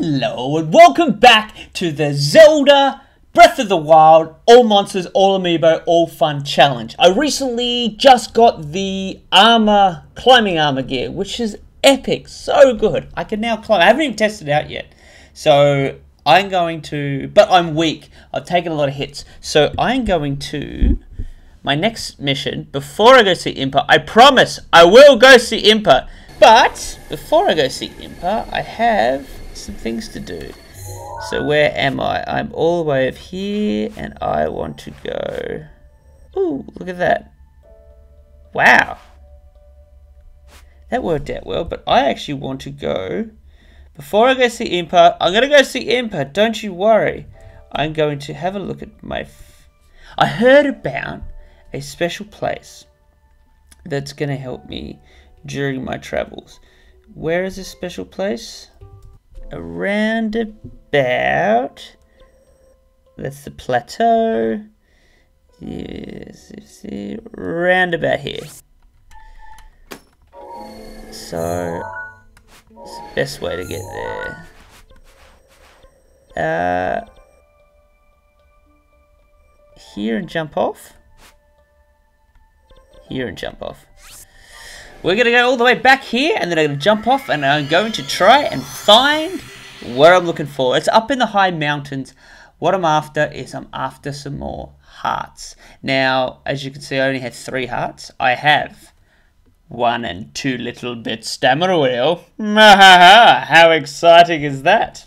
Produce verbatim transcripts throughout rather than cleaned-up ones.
Hello and welcome back to the Zelda Breath of the Wild All Monsters, All Amiibo, All Fun Challenge. I recently just got the armor, climbing armor gear, which is epic, so good. I can now climb. I haven't even tested it out yet. So I'm going to, but I'm weak. I've taken a lot of hits. So I'm going to, my next mission, before I go see Impa, I promise I will go see Impa. But before I go see Impa, I have some things to do. So where am I? I'm all the way up here and I want to go. Ooh, look at that. Wow. That worked out well, but I actually want to go. Before I go see Impa, I'm gonna go see Impa, don't you worry. I'm going to have a look at my... F I heard about a special place that's gonna help me during my travels. Where is this special place? Around about, that's the plateau. Yes, see, round about here. So it's the best way to get there. Uh, here and jump off. Here and jump off. We're going to go all the way back here, and then I'm going to jump off, and I'm going to try and find where I'm looking for. It's up in the high mountains. What I'm after is I'm after some more hearts. Now, as you can see, I only have three hearts. I have one and two little bits stamina wheel. How exciting is that?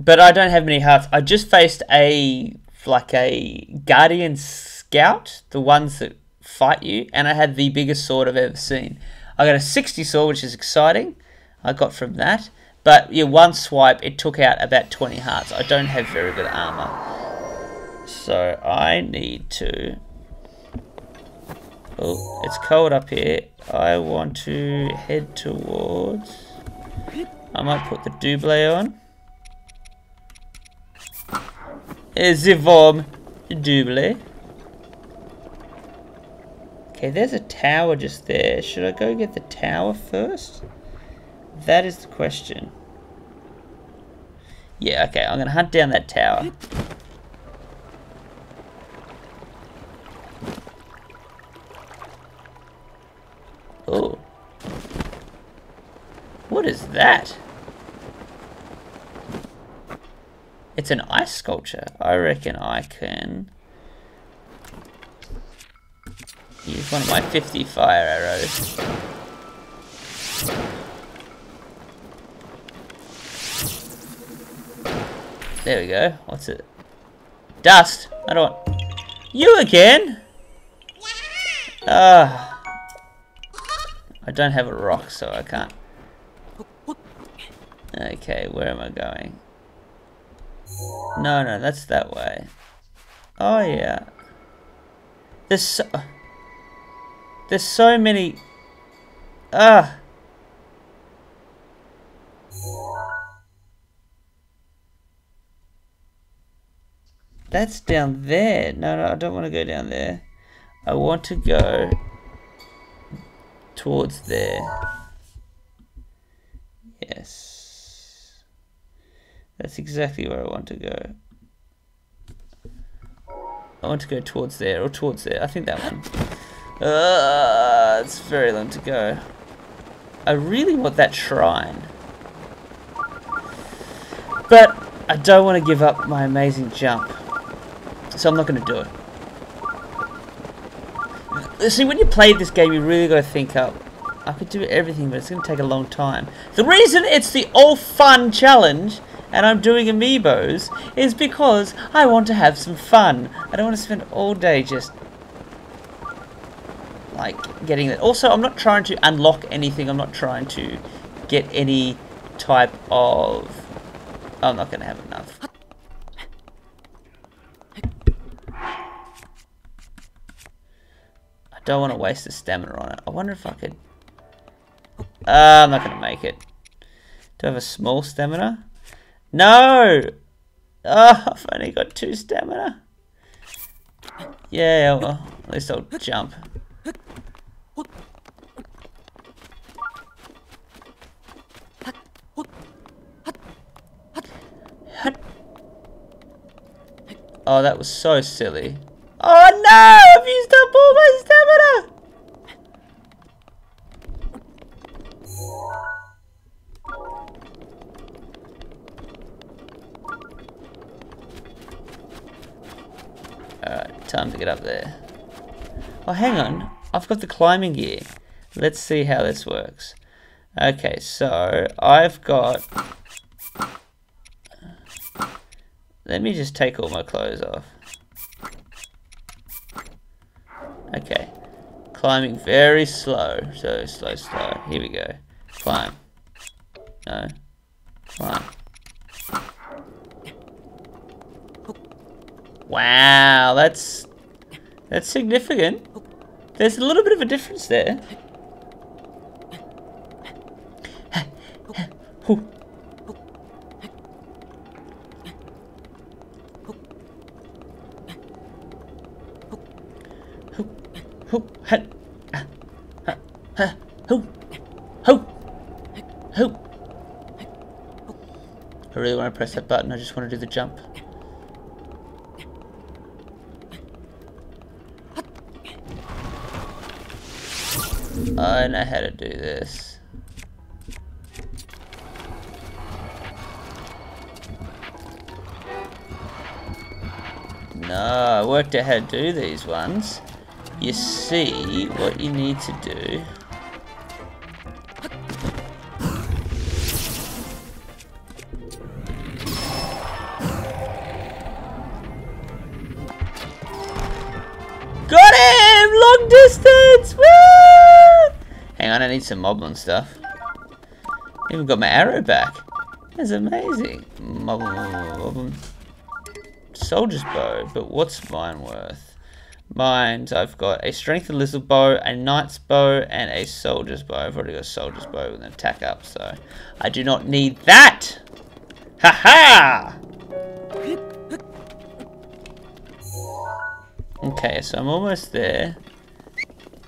But I don't have many hearts. I just faced a, like a guardian scout, the ones that fight you, and I had the biggest sword I've ever seen. I got a sixty sword, which is exciting. I got from that, but yeah, one swipe it took out about twenty hearts. I don't have very good armor, so I need to. Oh, it's cold up here. I want to head towards. I might put the doublet on. Zivom doublet. Okay, there's a tower just there. Should I go get the tower first? That is the question. Yeah, okay, I'm gonna hunt down that tower. Oh. What is that? It's an ice sculpture. I reckon I can... Use one of my fifty fire arrows. There we go. What's it? Dust. I don't want... You again? Uh, I don't have a rock, so I can't. Okay, where am I going? No, no, that's that way. Oh, yeah. There's so... There's so many. Ah. That's down there. No, no, I don't want to go down there. I want to go towards there. Yes. That's exactly where I want to go. I want to go towards there or towards there. I think that one. Uh, it's very long to go. I really want that shrine. But I don't want to give up my amazing jump. So I'm not going to do it. See, when you play this game, you really got to think up. I could do everything, but it's going to take a long time. The reason it's the All Fun Challenge, and I'm doing amiibos, is because I want to have some fun. I don't want to spend all day just... like getting that. Also, I'm not trying to unlock anything. I'm not trying to get any type of... I'm not going to have enough. I don't want to waste the stamina on it. I wonder if I could... Uh, I'm not going to make it. Do I have a small stamina? No! Oh, I've only got two stamina. Yeah, well, at least I'll jump. Oh, that was so silly. Oh no! I've used up all my stamina! Alright, time to get up there. Oh, hang on. I've got the climbing gear. Let's see how this works. Okay, so I've got... Let me just take all my clothes off. Okay. Climbing very slow. So slow, slow. Here we go. Climb. No. Climb. Wow, that's... That's significant. There's a little bit of a difference there. I really want to press that button, I just want to do the jump. I know how to do this. No, I worked out how to do these ones. You see what you need to do. Got him! Long distance! Woo! Hang on, I need some moblin stuff. Even got my arrow back. That's amazing. Moblin, moblin, moblin. Soldier's bow, but what's mine worth? Mine's, I've got a strengthened lizard bow, a knight's bow, and a soldier's bow. I've already got a soldier's bow with an attack up, so I do not need that! Ha ha! Okay, so I'm almost there.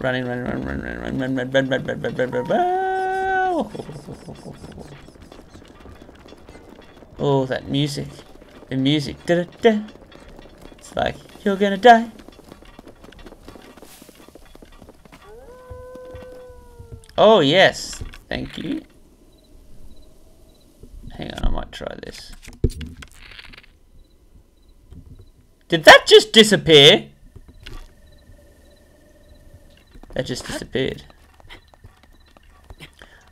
Running, running, running, running, running, running, running, running, running, running, running, running. Oh, that music. The music. It's like, you're gonna die. Oh, yes. Thank you. Hang on, I might try this. Did that just disappear? That just disappeared.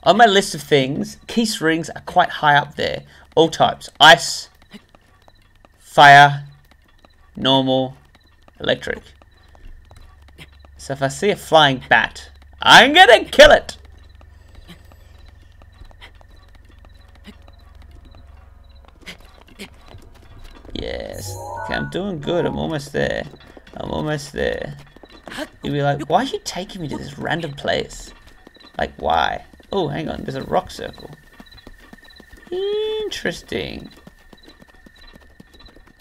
On my list of things, keys rings are quite high up there. All types. Ice, fire, normal, electric. So if I see a flying bat, I'm gonna kill it! Yes. Okay, I'm doing good. I'm almost there. I'm almost there. You'll be like, why are you taking me to this random place? Like, why? Oh, hang on. There's a rock circle. Interesting.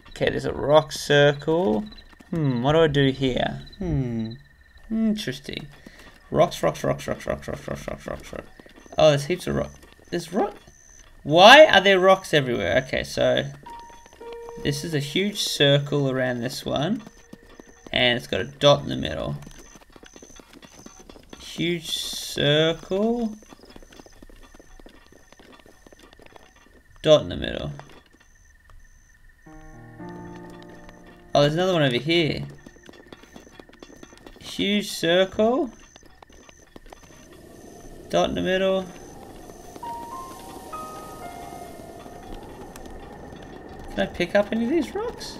Okay, there's a rock circle. Hmm, what do I do here? Hmm. Interesting. Rocks, rocks, rocks, rocks, rocks, rocks, rocks, rocks, rocks, rocks. Oh, there's heaps of rock. There's rock? Why are there rocks everywhere? Okay, so... This is a huge circle around this one. And it's got a dot in the middle. Huge circle. Dot in the middle. Oh, there's another one over here. Huge circle. Dot in the middle. Can I pick up any of these rocks?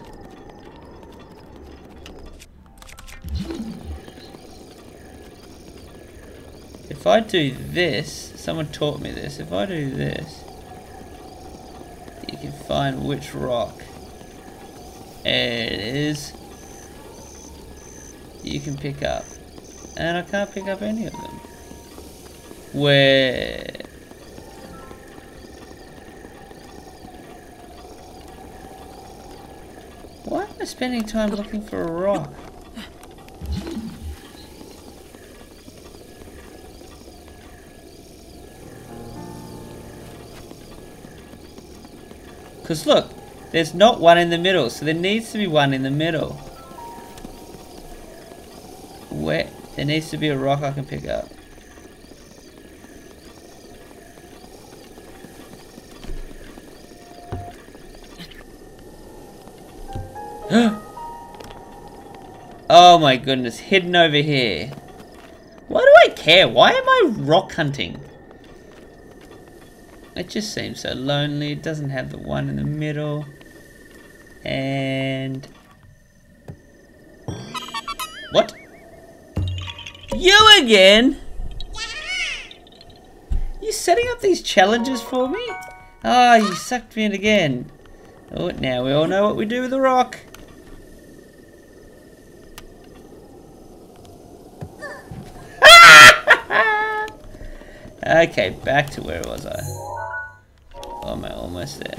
If I do this, someone taught me this, if I do this, you can find which rock it is you can pick up. And I can't pick up any of them. Where... Why am I spending time looking for a rock? Because look, There's not one in the middle, so there needs to be one in the middle. Where? There needs to be a rock I can pick up. Oh my goodness, hidden over here. Why do I care? Why am I rock hunting? It just seems so lonely. It doesn't have the one in the middle. And... what? You again? Yeah. You setting up these challenges for me? Ah, oh, you sucked me in again. Oh, now we all know what we do with the rock. Okay, back to where was I? Oh, am I almost there?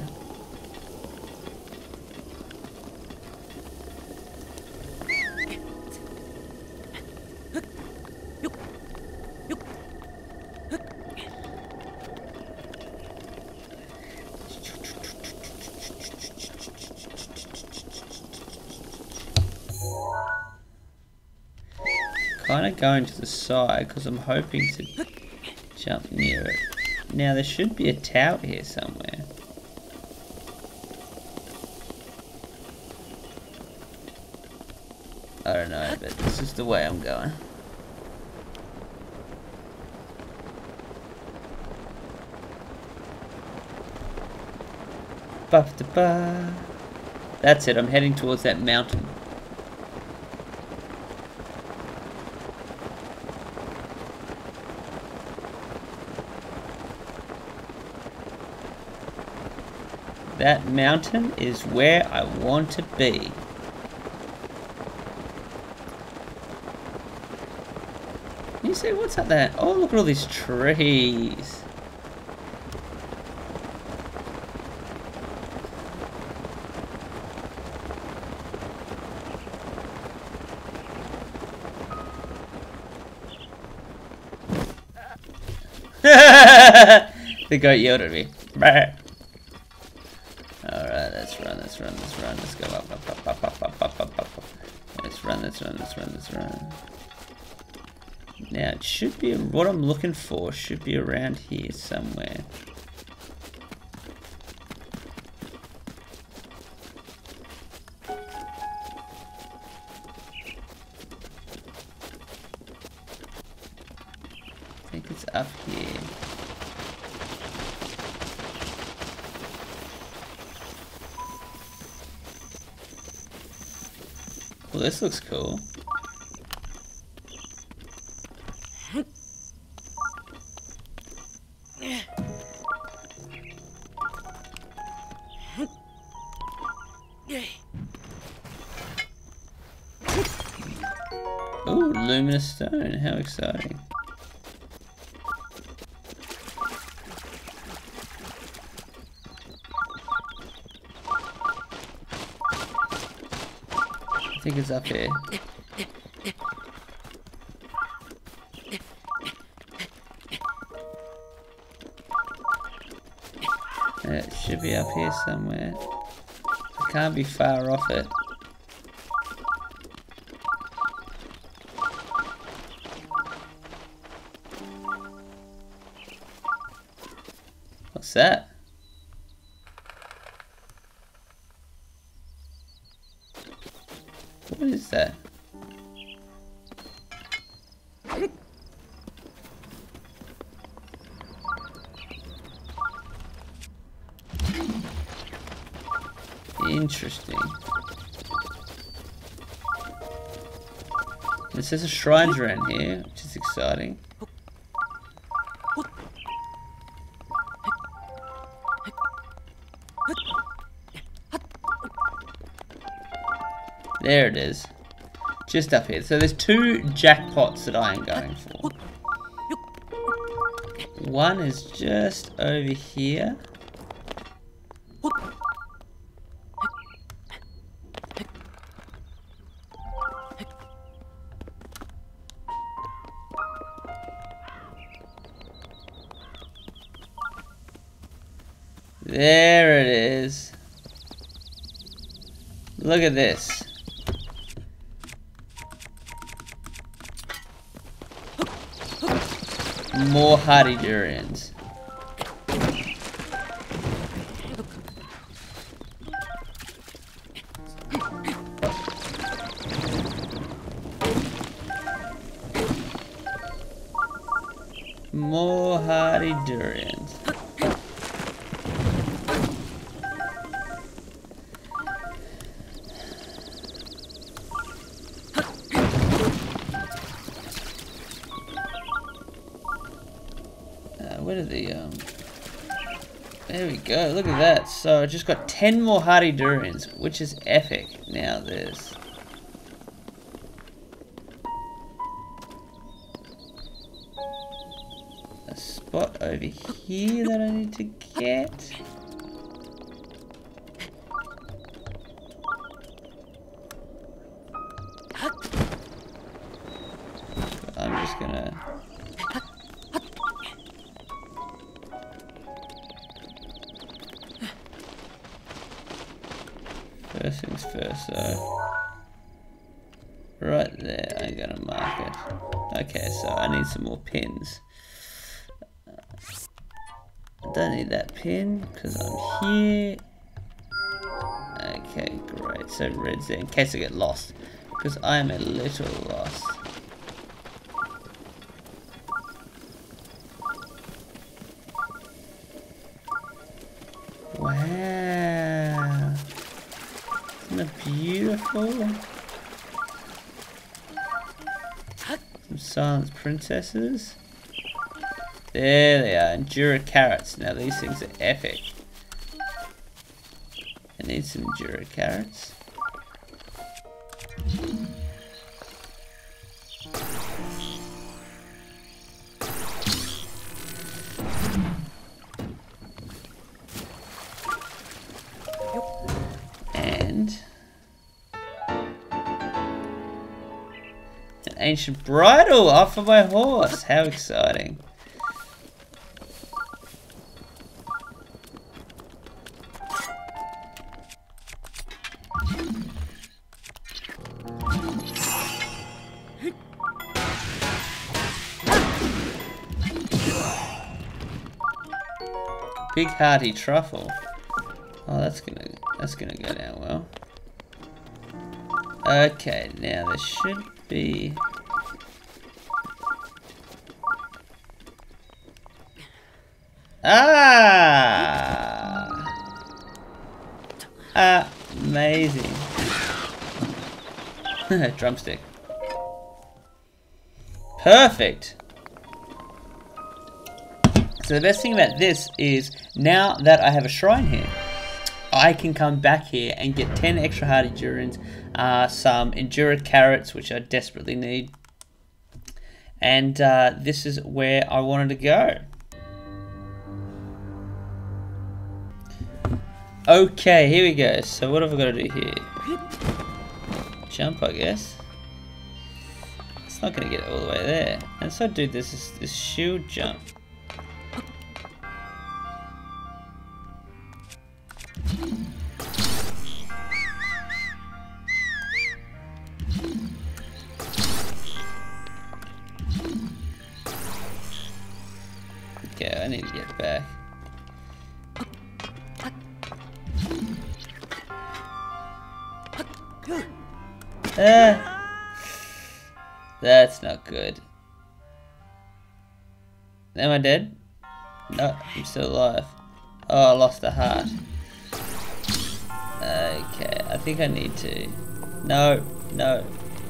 Kind of going to the side because I'm hoping to jump near it. Now there should be a tower here somewhere. I don't know, but this is the way I'm going. Ba-ba-ba. That's it, I'm heading towards that mountain. That mountain is where I want to be. You see, what's up there? Oh, look at all these trees. The goat yelled at me. Let's run, let's run, let's go up, up, up, up, up, up, up, up, up. Let's run, let's run, let's run, let's run. Now it should be, what I'm looking for should be around here somewhere. I think it's up here. Well, this looks cool. Ooh, luminous stone, how exciting. I think it's up here. It should be up here somewhere. I can't be far off it. What's that? What is that? Interesting. It says a shrine around here, which is exciting. There it is. Just up here. So there's two jackpots that I am going for. One is just over here. There it is. Look at this. More hardy durians. More hardy durians. Go, look at that. So I just got ten more hardy durians, which is epic. Now there's a spot over here that I need to get. I'm just gonna first things first, so right there, I'm gonna mark it. Okay, so I need some more pins. I don't need that pin because I'm here. Okay, great. So red's there in case I get lost, because I'm a little lost. Wow. Isn't it beautiful? Some silent princesses. There they are, Endura carrots. Now these things are epic. I need some Endura carrots. Ancient bridle off of my horse. How exciting. Big hearty truffle. Oh, that's gonna that's gonna go down well. Okay, now there should be Ah! Amazing. Drumstick. Perfect. So the best thing about this is, now that I have a shrine here, I can come back here and get ten extra hardy durians, uh, some Endura carrots, which I desperately need. And uh, this is where I wanted to go. Okay, here we go. So what have I got to do here? Jump, I guess. It's not going to get all the way there. And so, dude, this is this shield jump. Okay, I need to get back. Ah, that's not good. Am I dead? No, I'm still alive. Oh, I lost a heart. Okay, I think I need to. No, no,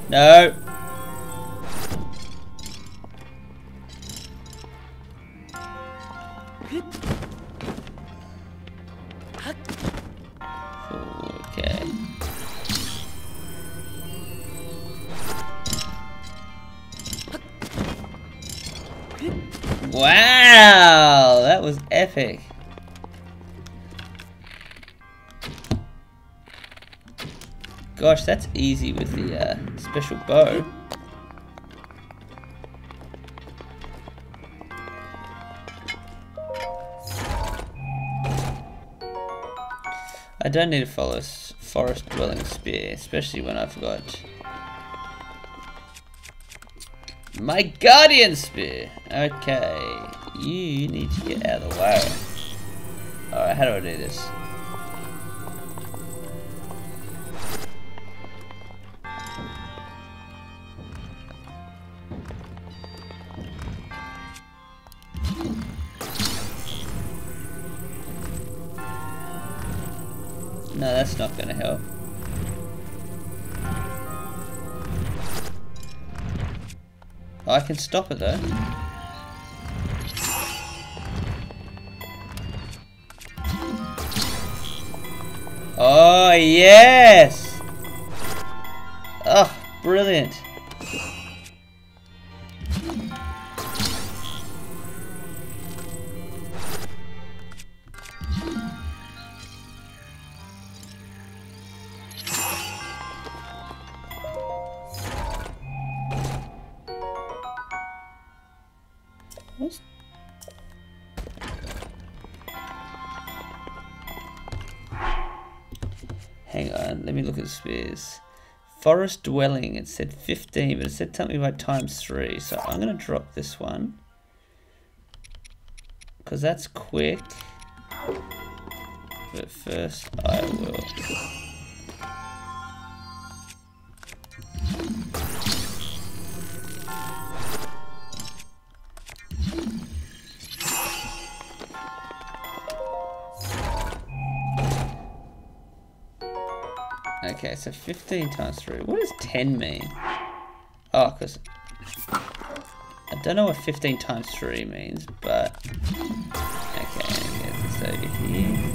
no! Okay. Wow, that was epic. Gosh, that's easy with the uh, special bow. I don't need to follow forest dwelling spear, especially when I forgot my guardian spear. Okay, you need to get out of the way. Alright, how do I do this? No, that's not going to help. Oh, I can stop it though. Oh, yes! Oh, brilliant. Hang on, let me look at the spears. Forest dwelling, it said fifteen, but it said something about times three. So I'm gonna drop this one, because that's quick. But first I will. Okay, so fifteen times three. What does ten mean? Oh, because I don't know what fifteen times three means, but okay, get this over here.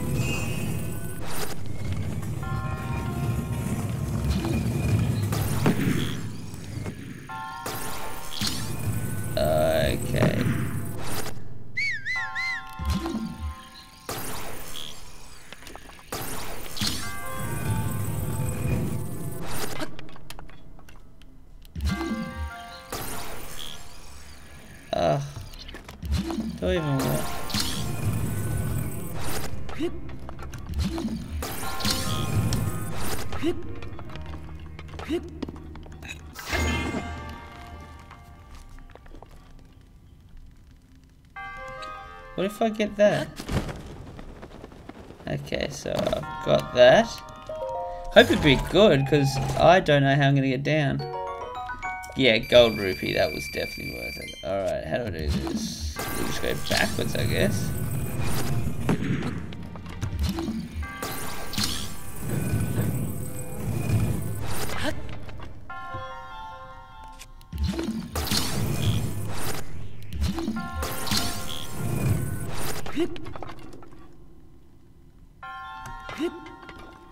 Okay. Don't even work. What if I get that? Okay, so I've got that. Hope it'd be good, because I don't know how I'm gonna get down. Yeah, gold rupee, that was definitely worth it. Alright, how do I do this? We'll just go backwards, I guess.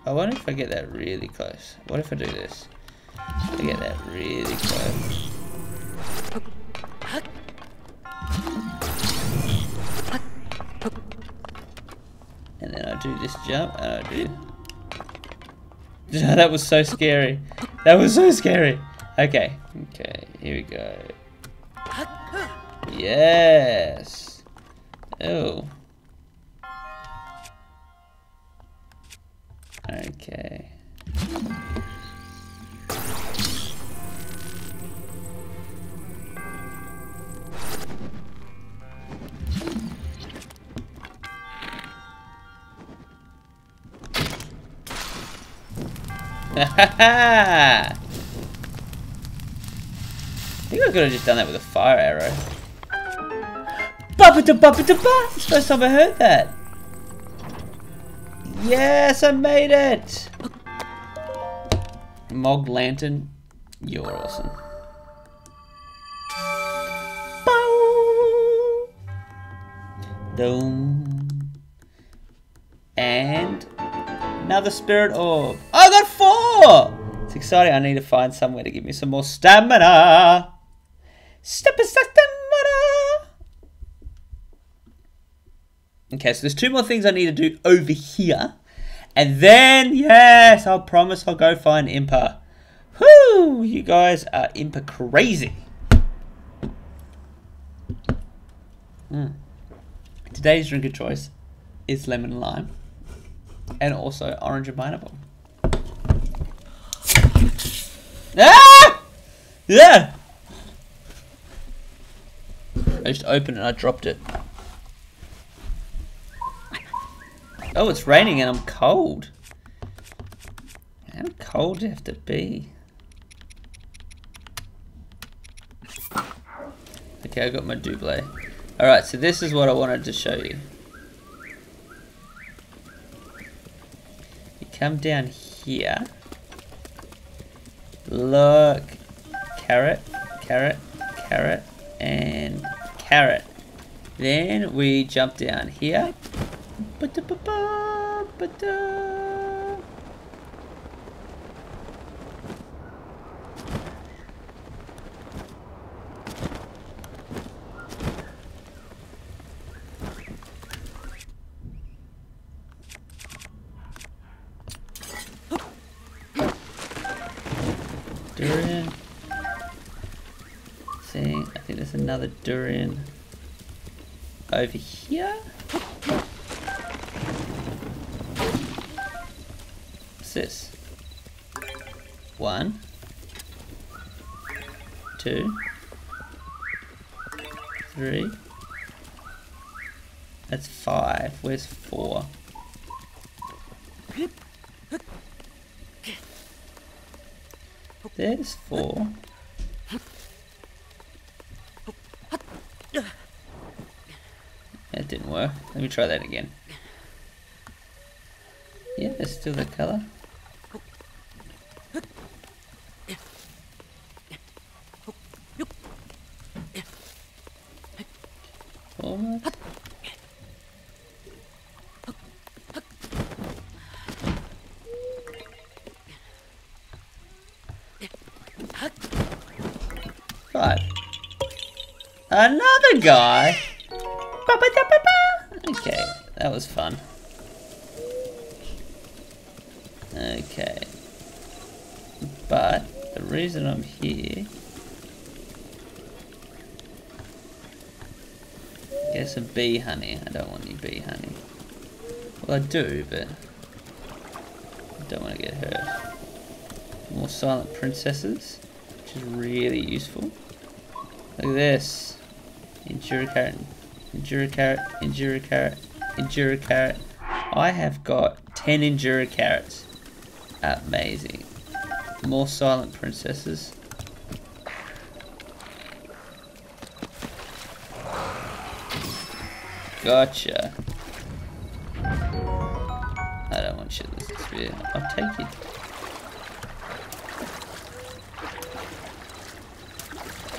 I wonder if I get that really close. What if I do this? I get that really close. And then I do this jump, and I do... That was so scary. That was so scary. Okay. Okay, here we go. Yes. Oh. Okay. I think I could have just done that with a fire arrow. Bop it to bop it to bop! It's the first time I heard that. Yes, I made it! Mog Lantern, you're awesome. Boom! Doom. And another spirit orb. I got four! It's exciting. I need to find somewhere to give me some more stamina. Step and stamina. Okay, so there's two more things I need to do over here. And then, yes, I'll promise I'll go find Impa. Whoo! You guys are Impa crazy. Mm. Today's drink of choice is lemon and lime. And also orange and pineapple. Ah! Yeah! I just opened it and I dropped it. Oh, it's raining and I'm cold. How cold do you have to be? Okay, I got my doublet. Alright, so this is what I wanted to show you. You come down here. Look. Carrot, carrot, carrot, and carrot. Then we jump down here. Ba-da-ba-ba, ba-da. Durian. See, I think there's another durian over here. This one, two, three, that's five. Where's four? There's four. That didn't work. Let me try that again. Yeah, there's still that color. Five. Another guy. Okay, that was fun. Okay, but the reason I'm here, get some bee honey. I don't want any bee honey. Well, I do, but I don't want to get hurt. More silent princesses, which is really useful. Look at this. Enduro carrot, enduro carrot, enduro carrot, enduro carrot. I have got ten enduro carrots. Amazing. More silent princesses. Gotcha. I don't want you to listen to me. I'll take it.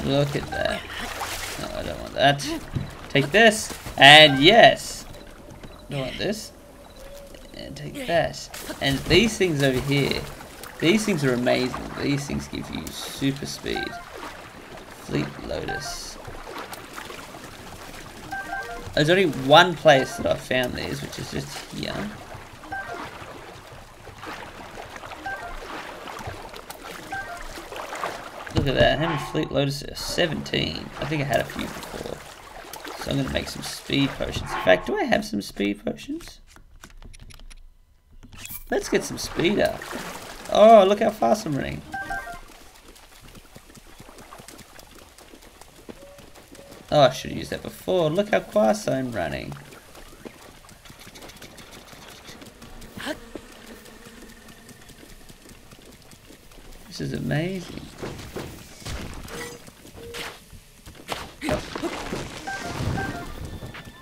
Look at that. No, I don't want that. Take this. And yes. I want this. And take that. And these things over here, these things are amazing. These things give you super speed. Fleet Lotus. There's only one place that I found these, which is just here. Look at that. How many Fleet Lotus are? seventeen. I think I had a few before. So I'm going to make some speed potions. In fact, do I have some speed potions? Let's get some speed up. Oh, look how fast I'm running. Oh, I should have used that before. Look how fast I'm running. This is amazing.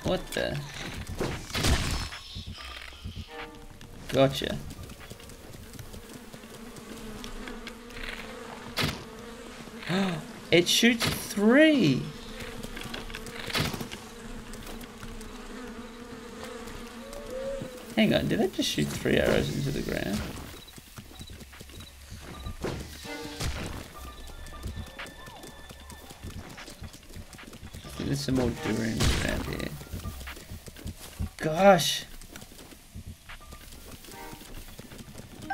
What the? Gotcha. It shoots three. Hang on, did that just shoot three arrows into the ground? There's some more durians around here. Gosh. I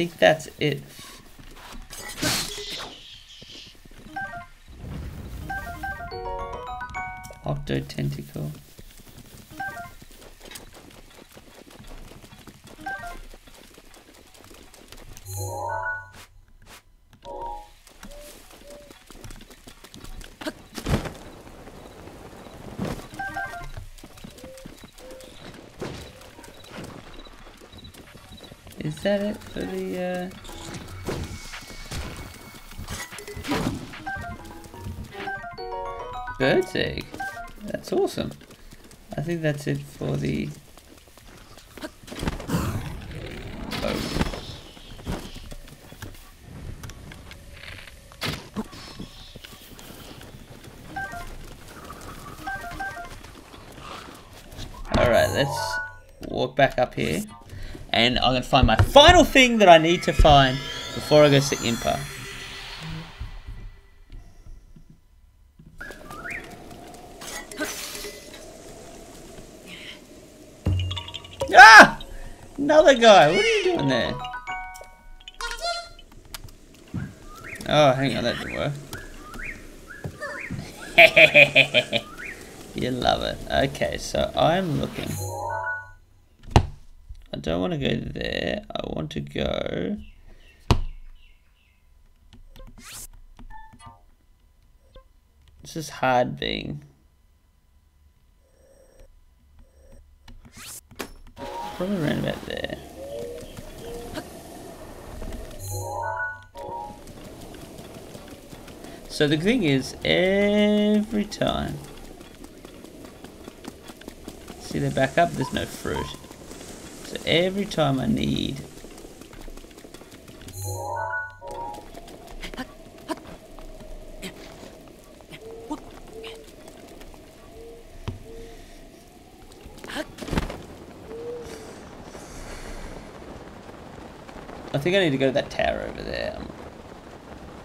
think that's it. Octotentacle. Is that it for the, uh... bird egg? That's awesome. I think that's it for the... Oh. Alright, let's walk back up here. And I'm going to find my final thing that I need to find before I go to Impa. Ah! Another guy. What are you doing there? Oh, hang on. That didn't work. You love it. Okay, so I'm looking. I don't want to go there. I want to go... This is hard being. Probably around about there. So the thing is, every time... See, they're back up, there's no fruit. So every time I need I think I need to go to that tower over there. I'm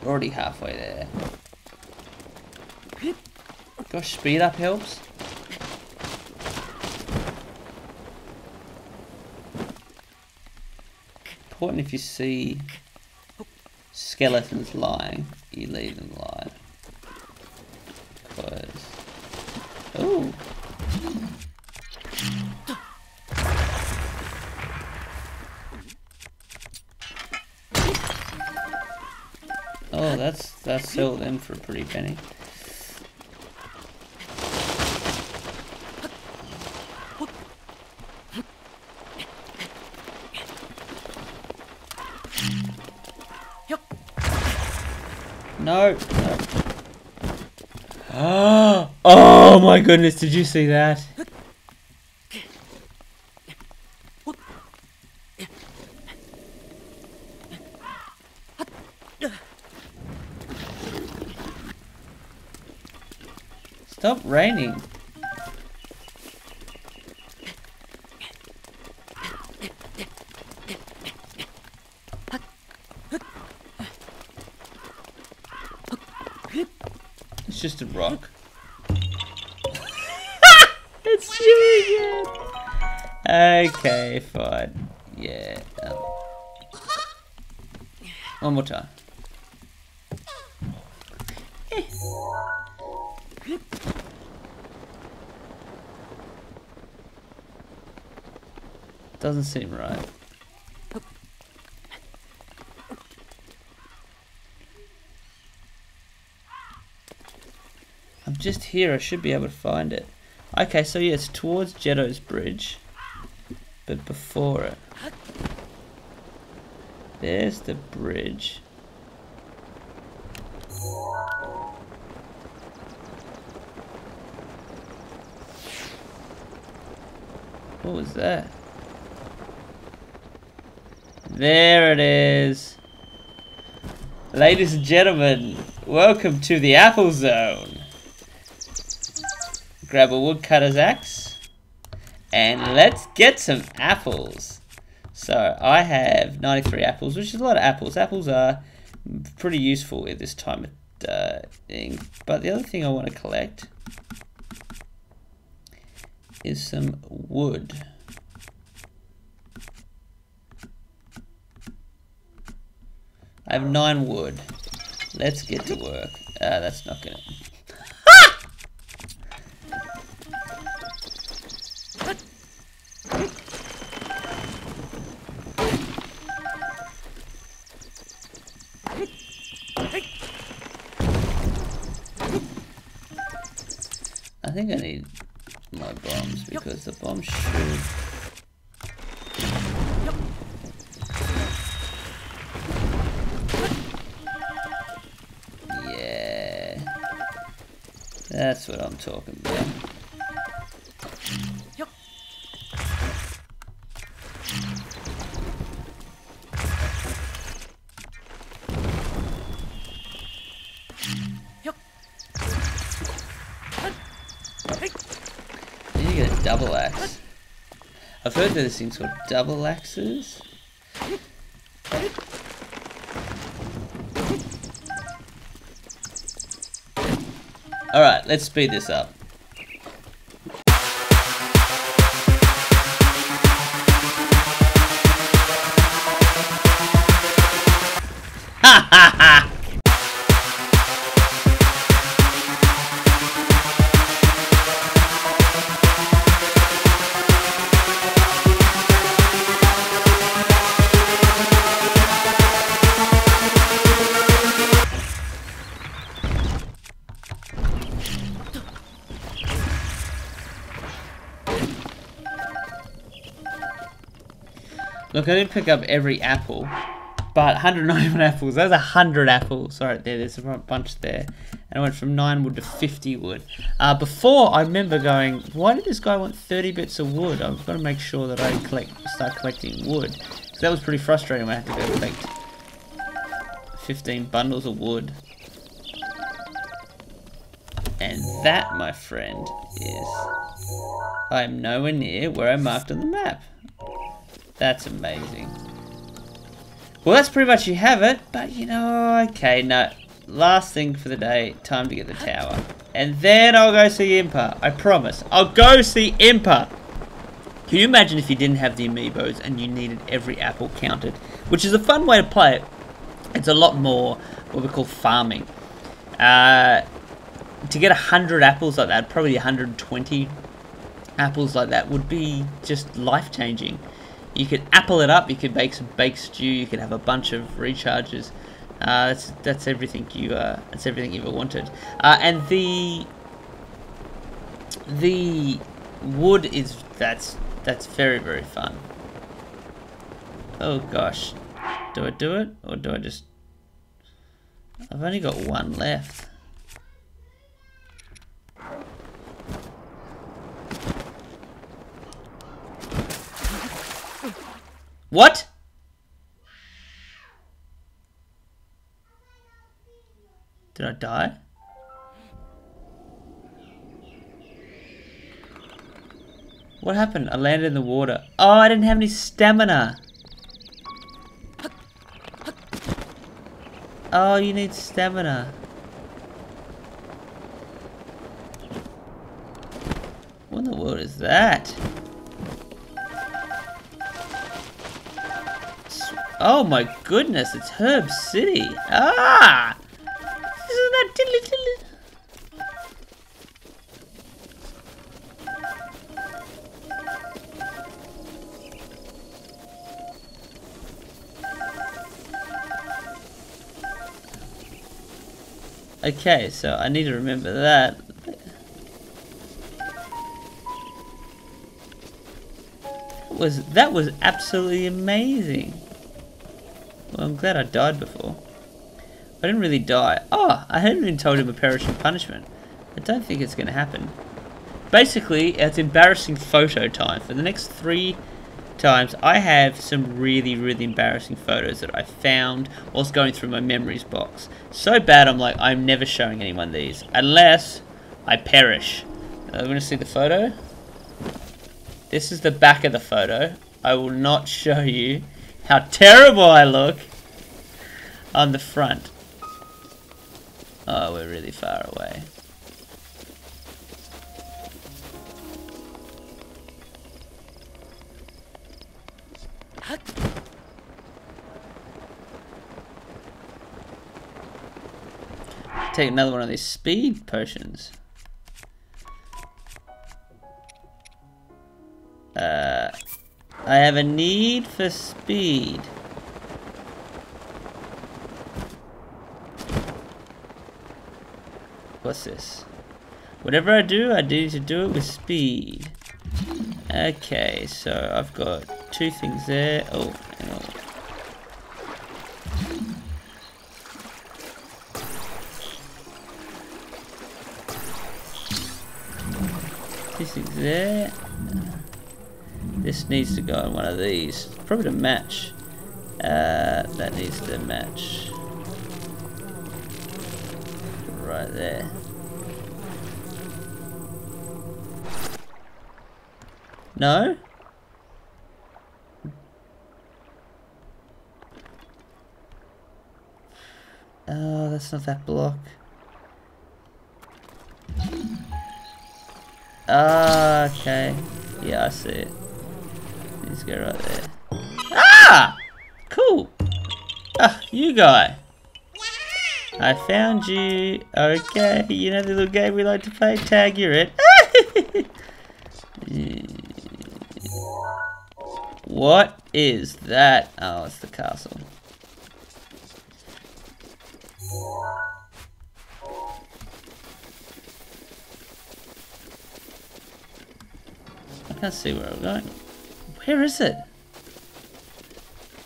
already halfway there. Gosh, speed up helps. Important if you see skeletons lying, you leave them lying. Cause, ooh. Oh, that's that's sold them for a pretty penny. No, no. Oh, oh my goodness, did you see that? Stop raining. Just a rock. It's you again. Okay, fine. Yeah. Um, one more time. Doesn't seem right. Just here, I should be able to find it. Okay, so yeah, it's towards Jeddo's Bridge, but before it. There's the bridge. What was that? There it is. Ladies and gentlemen, welcome to the Apple Zone. Grab a woodcutter's axe and let's get some apples. So I have ninety-three apples, which is a lot of apples. Apples are pretty useful at this time of uh, thing. But the other thing I want to collect is some wood. I have nine wood. Let's get to work. Ah, that's not gonna. think I need my bombs because the bombs should... Yeah. That's what I'm talking about. Double axe. I've heard that this thing's called double axes. Alright, let's speed this up. Look, I didn't pick up every apple, but one hundred ninety-one apples, that's one hundred apples. Sorry, there, there's a bunch there. And I went from nine wood to fifty wood. Uh, before, I remember going, why did this guy want thirty bits of wood? I've got to make sure that I collect, start collecting wood. Because that was pretty frustrating when I had to go collect fifteen bundles of wood. And that, my friend, is... I'm nowhere near where I marked on the map. That's amazing. Well, that's pretty much you have it, but you know, okay, no. Last thing for the day, time to get the tower. And then I'll go see Impa, I promise. I'll go see Impa! Can you imagine if you didn't have the amiibos and you needed every apple counted? Which is a fun way to play it. It's a lot more what we call farming. Uh, to get one hundred apples like that, probably one hundred twenty apples like that, would be just life-changing. You could apple it up, you could make some baked stew, you could have a bunch of recharges. Uh, that's that's everything you uh, that's everything you ever wanted. Uh, and the the wood is that's that's very very fun. Oh gosh, do I do it or do I just? I've only got one left. What? Did I die? What happened? I landed in the water. Oh, I didn't have any stamina. Oh, you need stamina. What in the world is that? Oh my goodness, it's Herb City. Ah! Isn't that tiddly tiddly? Okay, so I need to remember that. That was, that was absolutely amazing. Well, I'm glad I died before. I didn't really die. Oh, I hadn't even told him a perishing punishment. I don't think it's going to happen. Basically, it's embarrassing photo time. For the next three times, I have some really, really embarrassing photos that I found whilst going through my memories box. So bad, I'm like, I'm never showing anyone these. Unless I perish. I'm going to see the photo. This is the back of the photo. I will not show you how terrible I look on the front. Oh, we're really far away. Take another one of these speed potions. Uh... I have a need for speed. What's this? Whatever I do, I need to do it with speed. Okay, so I've got two things there. Oh, hang on. This thing's there. This needs to go on one of these. Probably to match. Uh, that needs to match. Right there. No? Oh, that's not that block. Ah, okay. Yeah, I see it. Let's go right there. Ah! Cool! Ah, you guy! I found you. Okay, you know the little game we like to play? Tag, you're it. What is that? Oh, it's the castle. I can't see where I'm going. Where is it?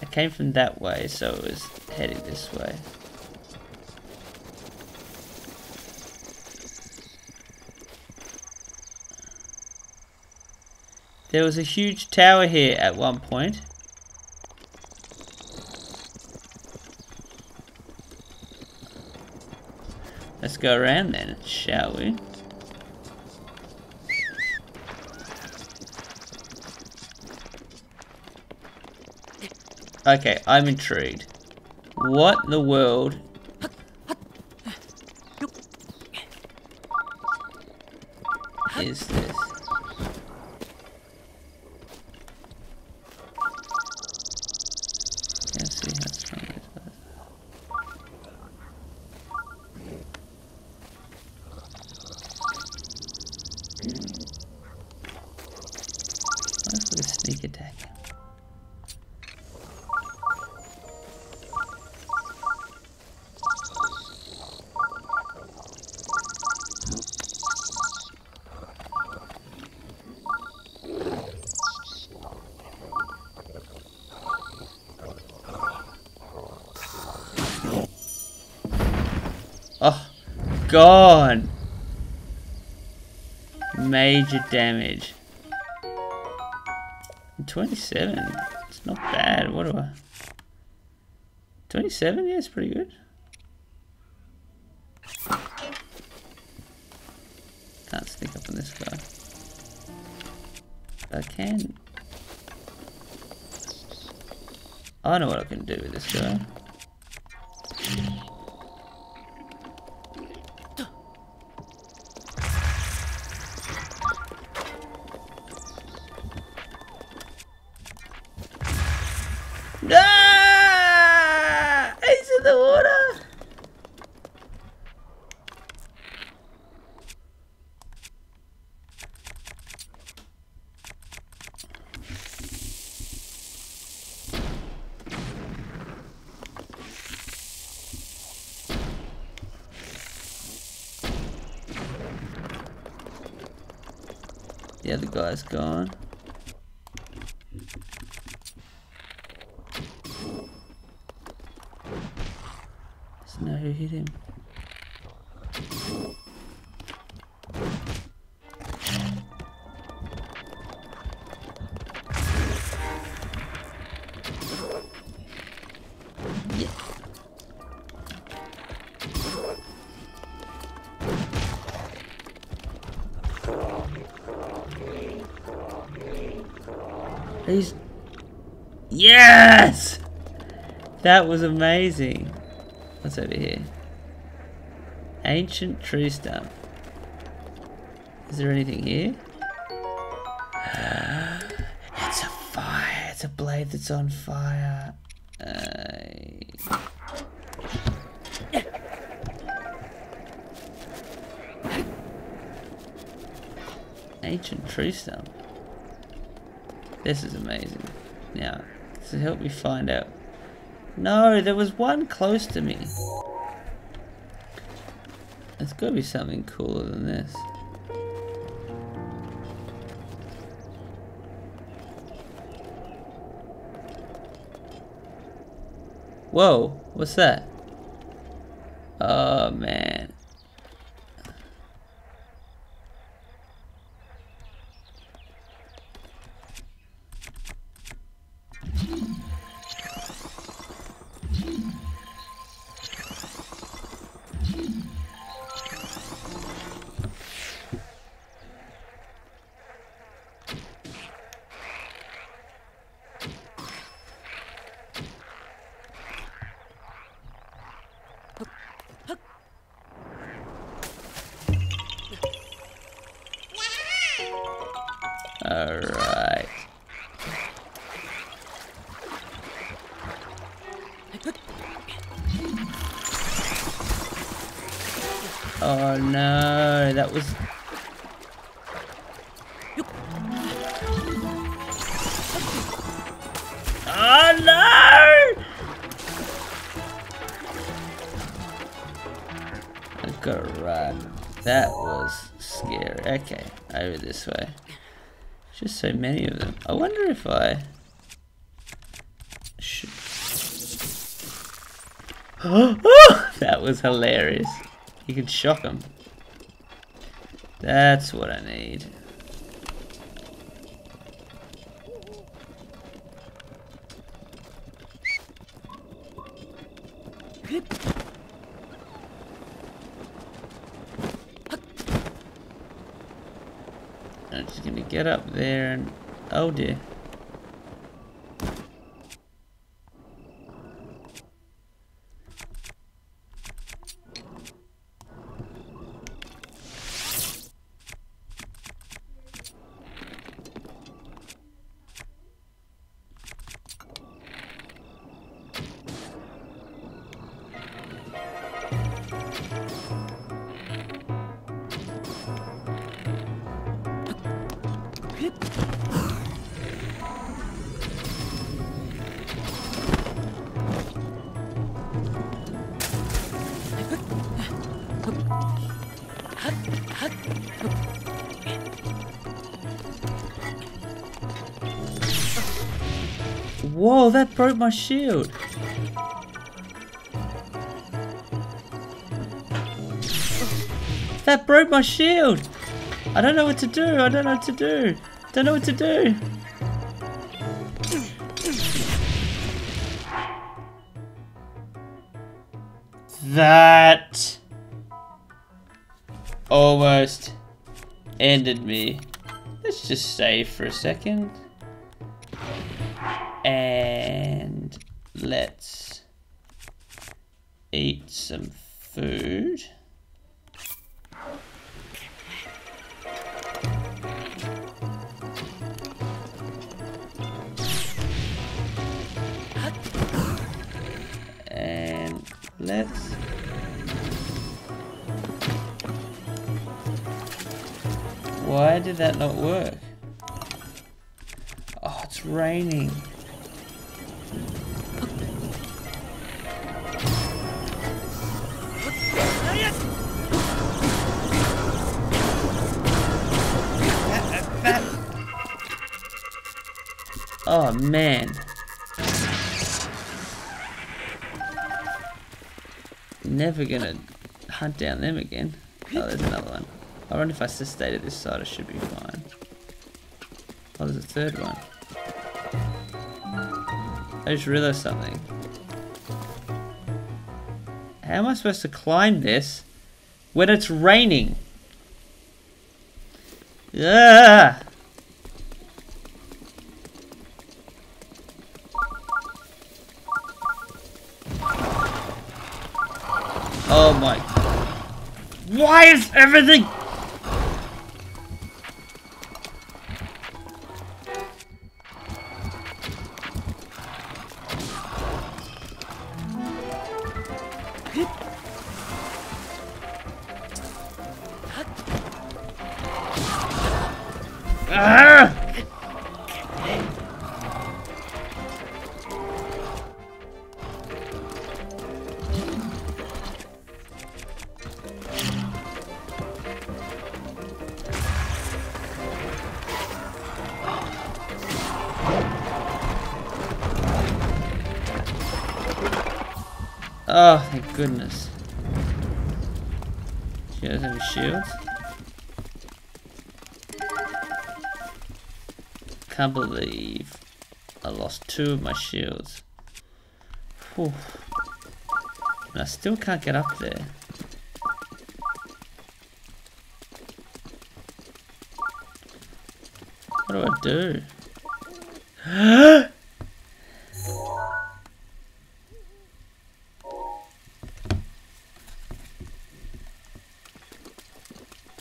I came from that way, so it was heading this way. There was a huge tower here at one point. Let's go around then, shall we? Okay, I'm intrigued. What in the world? Is this? Gone. Major damage. twenty-seven. It's not bad. What do I? twenty-seven? Yeah, it's pretty good. Can't sneak up on this guy. I can. I know what I can do with this guy. The other guy's gone. Doesn't know who hit him. He's... Yes! That was amazing. What's over here? Ancient tree stump. Is there anything here? It's a fire. It's a blade that's on fire. Uh... Ancient tree stump. This is amazing. Now, this will help me find out. No, there was one close to me. There's got to be something cooler than this. Whoa, what's that? Oh, man. Oh no, that was... Oh no! I gotta run. That was scary. Okay, over this way. Just so many of them. I wonder if I... should... Oh, that was hilarious. You can shock them. That's what I need. I'm just gonna get up there and... oh dear. Whoa, that broke my shield. That broke my shield. I don't know what to do. I don't know what to do. Don't know what to do. That almost ended me. Let's just save for a second. And let's eat some food. And let's... Why did that not work? Oh, it's raining. Oh man. Never gonna hunt down them again. Oh, there's another one. I wonder if I just stay to this side, I should be fine. Oh, there's a third one. I just realized something. How am I supposed to climb this when it's raining? Yeah. Oh my... Why is everything... Oh, thank goodness. She doesn't have a shield. Can't believe I lost two of my shields. Whew. And I still can't get up there. What do I do?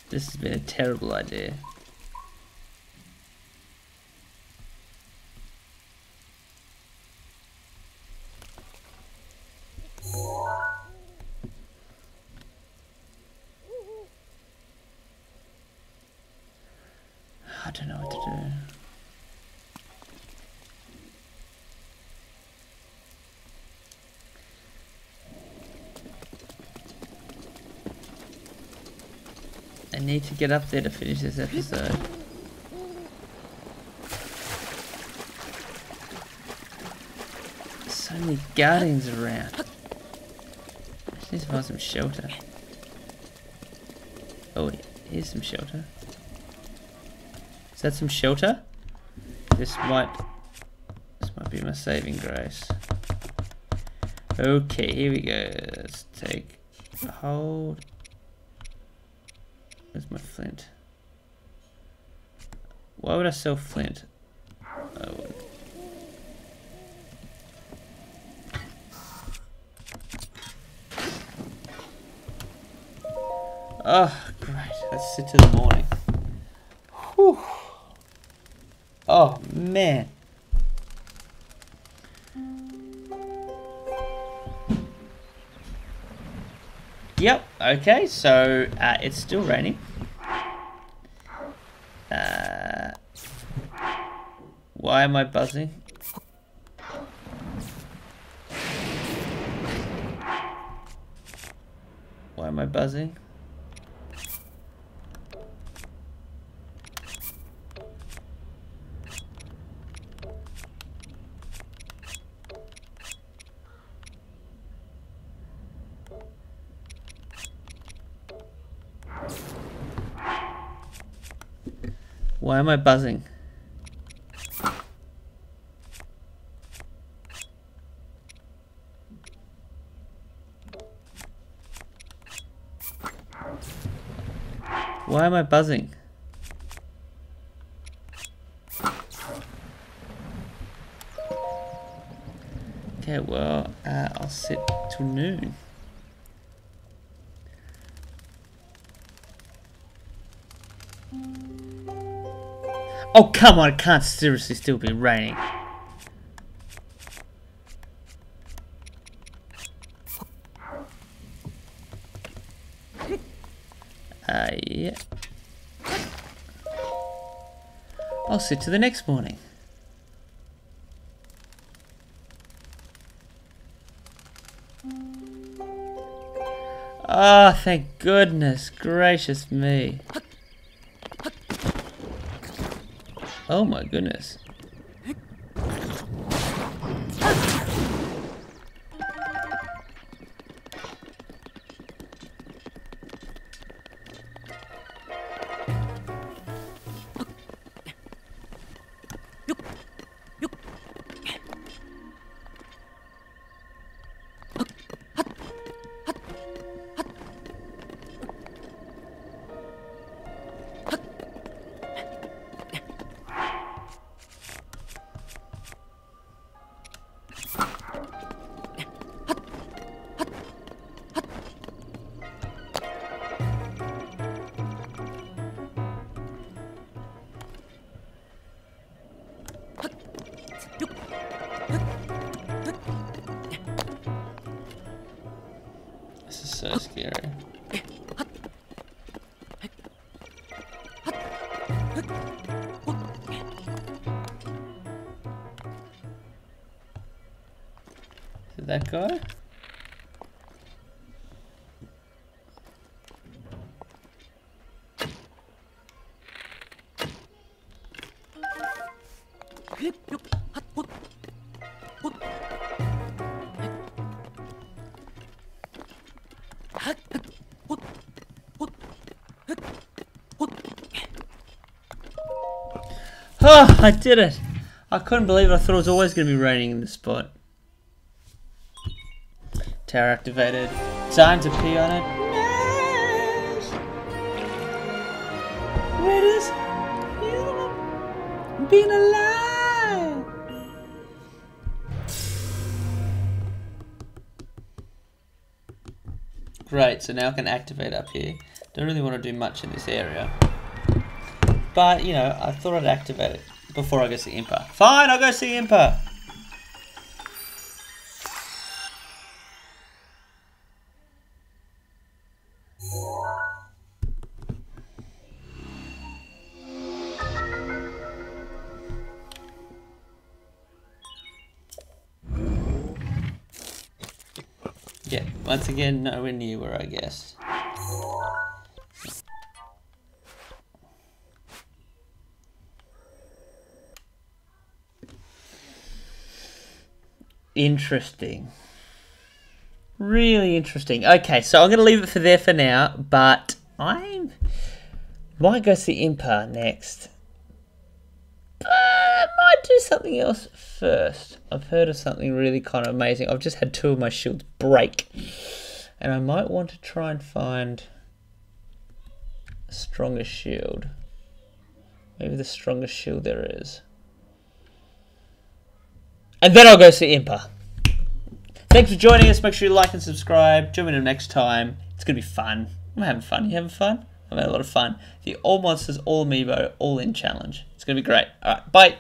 This has been a terrible idea. I don't know what to do. I need to get up there to finish this episode. So many guardians around. I just need to find some shelter. Oh wait, here's some shelter. Is that some shelter? This might, this might be my saving grace. Okay, here we go. Let's take a hold. Where's my flint? Why would I sell flint? I would. Oh, great. Let's sit till the morning. Whew. Oh man. Yep, okay, so uh, it's still raining. Uh, why am I buzzing? Why am I buzzing? Why am I buzzing? Why am I buzzing? Okay, well, uh, I'll sit till noon. Oh, come on, it can't seriously still be raining. Uh, yeah. I'll sit till the next morning. Ah, oh, thank goodness gracious me. Oh my goodness. So scary. Is it that guy? Oh, I did it! I couldn't believe it. I thought it was always going to be raining in this spot. Tower activated. Time to pee on it. Nash! Where is you being alive? Great, so now I can activate up here. Don't really want to do much in this area. But, you know, I thought I'd activate it before I go see Impa. Fine, I'll go see Impa! Yeah, once again, nowhere near where I guessed. Interesting. Really interesting. Okay, so I'm going to leave it for there for now, but I might go see Impa next. But I might do something else first. I've heard of something really kind of amazing. I've just had two of my shields break. And I might want to try and find a stronger shield. Maybe the strongest shield there is. And then I'll go see Impa. Thanks for joining us. Make sure you like and subscribe. Join me next time. It's going to be fun. I'm having fun. You having fun? I'm having a lot of fun. The All Monsters, All Amiibo, All In Challenge. It's going to be great. All right, bye.